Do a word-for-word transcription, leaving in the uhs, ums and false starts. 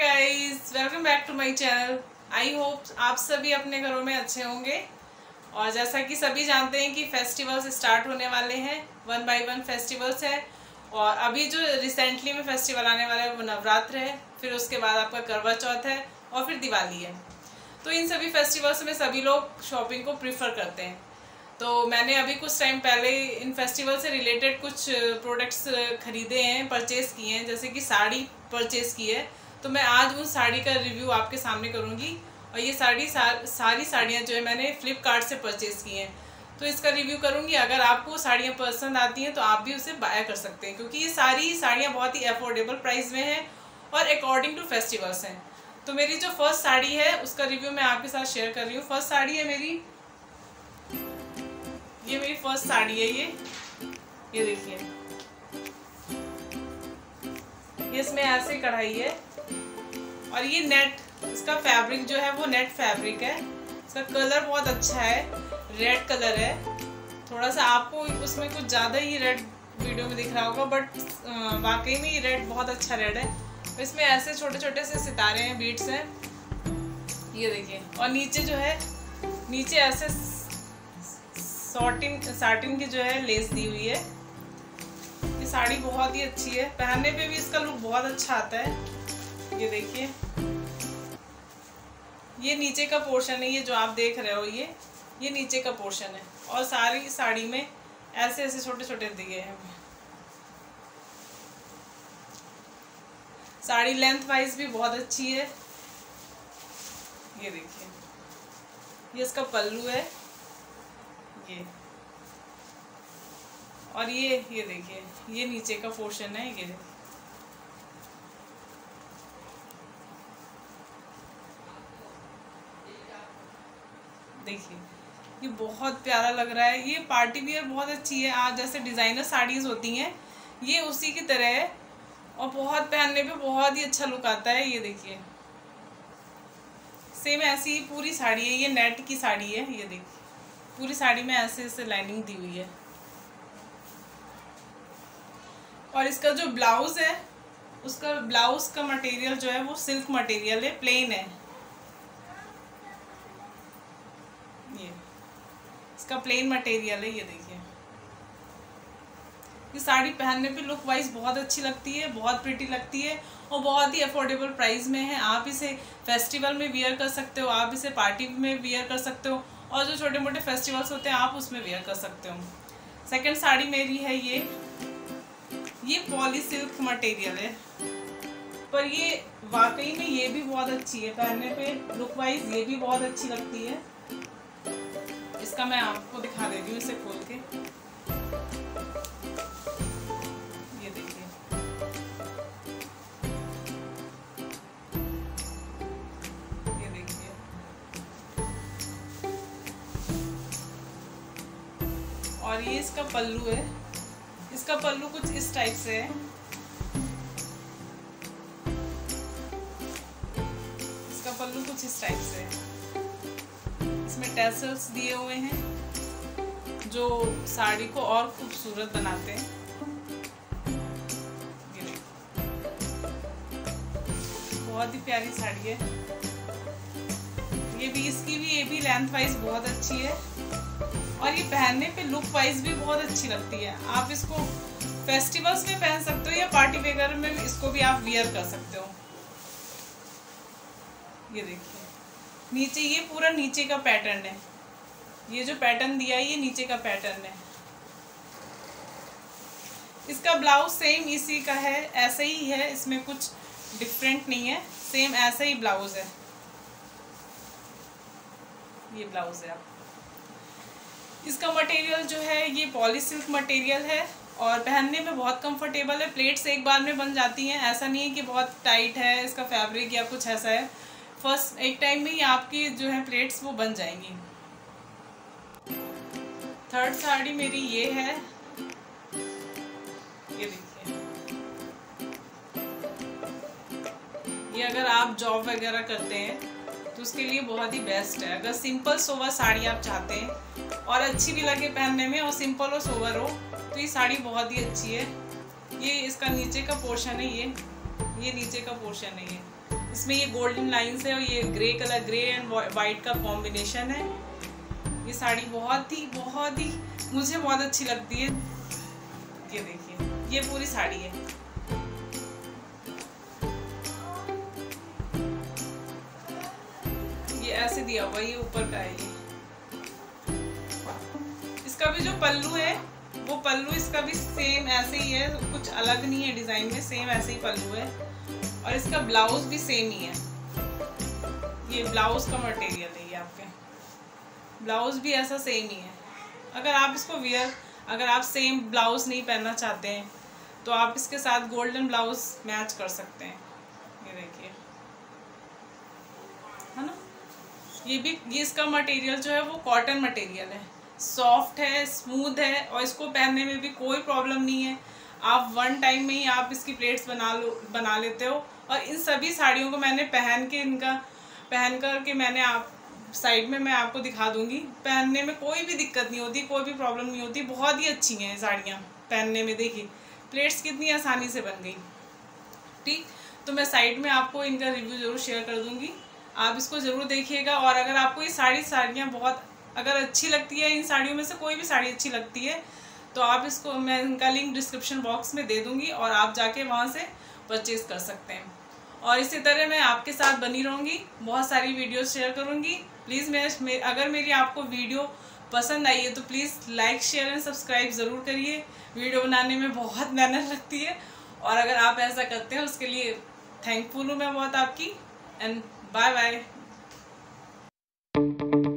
Guys, welcome back to my channel. I hope आप सभी अपने घरों में अच्छे होंगे। और जैसा कि सभी जानते हैं कि फेस्टिवल्स स्टार्ट होने वाले हैं, वन बाय वन फेस्टिवल्स है। और अभी जो रिसेंटली में फेस्टिवल आने वाला है वो नवरात्र है, फिर उसके बाद आपका करवा चौथ है और फिर दिवाली है। तो इन सभी फेस्टिवल्स में सभी लोग शॉपिंग को प्रीफर करते हैं। तो मैंने अभी कुछ टाइम पहले इन फेस्टिवल से रिलेटेड कुछ प्रोडक्ट्स ख़रीदे हैं, परचेज़ किए हैं, जैसे कि साड़ी परचेज़ की है। तो मैं आज उस साड़ी का रिव्यू आपके सामने करूंगी। और ये साड़ी सार, सारी साड़ियाँ जो है मैंने फ्लिपकार्ट से परचेज़ की हैं, तो इसका रिव्यू करूंगी। अगर आपको साड़ियाँ पसंद आती हैं तो आप भी उसे बाय कर सकते हैं, क्योंकि ये सारी साड़ियाँ बहुत ही अफोर्डेबल प्राइस में हैं और अकॉर्डिंग टू फेस्टिवल्स हैं। तो मेरी जो फर्स्ट साड़ी है उसका रिव्यू मैं आपके साथ शेयर कर रही हूँ। फर्स्ट साड़ी है मेरी, ये मेरी फर्स्ट साड़ी है। ये ये देखिए, इसमें ऐसे कढ़ाई है और ये नेट, इसका फैब्रिक जो है वो नेट फैब्रिक है। इसका कलर बहुत अच्छा है, रेड कलर है। थोड़ा सा आपको उसमें कुछ ज़्यादा ही रेड वीडियो में दिख रहा होगा, बट वाकई में ये रेड बहुत अच्छा रेड है। इसमें ऐसे छोटे छोटे से सितारे हैं, बीट्स हैं, ये देखिए। और नीचे जो है, नीचे ऐसे साटिन साटिन की जो है लेस दी हुई है। ये साड़ी बहुत ही अच्छी है, पहनने पे भी इसका लुक बहुत अच्छा आता है। ये देखिए, ये नीचे का पोर्शन है, ये जो आप देख रहे हो ये ये नीचे का पोर्शन है। और सारी साड़ी में ऐसे ऐसे छोटे छोटे दिए हैं। साड़ी लेंथ वाइज भी बहुत अच्छी है। ये देखिए, ये इसका पल्लू है ये। और ये ये देखिए, ये नीचे का पोर्शन है। ये देखिए, ये बहुत प्यारा लग रहा है। ये पार्टी वियर बहुत अच्छी है। आज जैसे डिज़ाइनर साड़ीज़ होती हैं ये उसी की तरह है, और बहुत पहनने पे बहुत ही अच्छा लुक आता है। ये देखिए, सेम ऐसी ही पूरी साड़ी है। ये नेट की साड़ी है। ये देखिए, पूरी साड़ी में ऐसे ऐसे लाइनिंग दी हुई है। और इसका जो ब्लाउज़ है, उसका ब्लाउज़ का मटेरियल जो है वो सिल्क मटेरियल है, प्लेन है। ये इसका प्लेन मटेरियल है। ये देखिए, ये साड़ी पहनने पे लुक वाइज बहुत अच्छी लगती है, बहुत प्रिटी लगती है और बहुत ही अफोर्डेबल प्राइस में है। आप इसे फेस्टिवल में वेयर कर सकते हो, आप इसे पार्टी में वेयर कर सकते हो, और जो छोटे मोटे फेस्टिवल्स होते हैं आप उसमें वेयर कर सकते हो। सेकंड साड़ी मेरी है ये ये पॉली सिल्क मटेरियल है, पर ये वाकई में ये भी बहुत अच्छी है। पहनने पे लुक वाइज ये भी बहुत अच्छी लगती है। इसका मैं आपको दिखा देती हूँ इसे खोल के। ये देखिए, ये देखिए और ये इसका पल्लू है। इसका पल्लू कुछ इस टाइप से है। इसका पल्लू कुछ इस टाइप से है। इसमें टैसल्स दिए हुए हैं जो साड़ी को और खूबसूरत बनाते हैं। बहुत ही प्यारी साड़ी है ये भी। इसकी भी ये भी लेंथ वाइज बहुत अच्छी है और ये पहनने पे लुक वाइज भी बहुत अच्छी लगती है। आप इसको फेस्टिवल्स में पहन सकते हो या पार्टी वगैरह में भी इसको भी आप वियर कर सकते हो। ये देखिए, नीचे ये पूरा नीचे का पैटर्न है। ये जो पैटर्न दिया है ये नीचे का पैटर्न है। इसका ब्लाउज सेम इसी का है, ऐसा ही है, इसमें कुछ डिफरेंट नहीं है, सेम ऐसा ही ब्लाउज है। ये ब्लाउज है। आप इसका मटेरियल जो है ये पॉली सिल्क मटेरियल है और पहनने में बहुत कंफर्टेबल है। प्लेट्स एक बार में बन जाती हैं, ऐसा नहीं है कि बहुत टाइट है इसका फैब्रिक या कुछ ऐसा है। फर्स्ट एक टाइम में ही आपकी जो है प्लेट्स वो बन जाएंगी। थर्ड साड़ी मेरी ये है। ये देखिए, ये अगर आप जॉब वगैरह करते हैं तो उसके लिए बहुत ही बेस्ट है। अगर सिंपल सोवर साड़ी आप चाहते हैं और अच्छी भी लगे पहनने में और सिंपल और सोवर हो तो ये साड़ी बहुत ही अच्छी है। ये इसका नीचे का पोर्शन है। ये ये नीचे का पोर्शन है। ये इसमें ये गोल्डन लाइन्स है और ये grey colour, grey and white का कॉम्बिनेशन है। ये साड़ी बहुत ही बहुत ही मुझे बहुत अच्छी लगती है। ये देखिए, ये पूरी साड़ी है। ये ऐसे दिया हुआ, ये ऊपर का है। ये इसका भी जो पल्लू है वो पल्लू इसका भी सेम ऐसे ही है, कुछ अलग नहीं है डिजाइन में, सेम ऐसे ही पल्लू है। और इसका ब्लाउज भी सेम ही है। ये ब्लाउज का मटेरियल है, ये आपके ब्लाउज भी ऐसा सेम ही है। अगर आप इसको वेयर अगर आप सेम ब्लाउज नहीं पहनना चाहते हैं तो आप इसके साथ गोल्डन ब्लाउज मैच कर सकते हैं। ये देखिए, है ना। ये भी ये इसका मटेरियल जो है वो कॉटन मटेरियल है, सॉफ्ट है, स्मूथ है और इसको पहनने में भी कोई प्रॉब्लम नहीं है। आप वन टाइम में ही आप इसकी प्लेट्स बना लो बना लेते हो। और इन सभी साड़ियों को मैंने पहन के इनका पहन कर के मैंने आप साइड में मैं आपको दिखा दूंगी। पहनने में कोई भी दिक्कत नहीं होती, कोई भी प्रॉब्लम नहीं होती। बहुत ही अच्छी हैं साड़ियाँ पहनने में। देखिए प्लेट्स कितनी आसानी से बन गई। ठीक, तो मैं साइड में आपको इनका रिव्यू ज़रूर शेयर कर दूँगी, आप इसको ज़रूर देखिएगा। और अगर आपको ये साड़ी साड़ियाँ बहुत अगर अच्छी लगती है, इन साड़ियों में से कोई भी साड़ी अच्छी लगती है, तो आप इसको मैं इनका लिंक डिस्क्रिप्शन बॉक्स में दे दूँगी और आप जाके वहाँ से परचेज़ कर सकते हैं। और इसी तरह मैं आपके साथ बनी रहूँगी, बहुत सारी वीडियोस शेयर करूँगी। प्लीज़ मैं अगर मेरी आपको वीडियो पसंद आई है तो please like, share and subscribe ज़रूर करिए। वीडियो बनाने में बहुत मेहनत लगती है और अगर आप ऐसा करते हैं उसके लिए थैंकफुल हूँ मैं बहुत आपकी। And bye bye.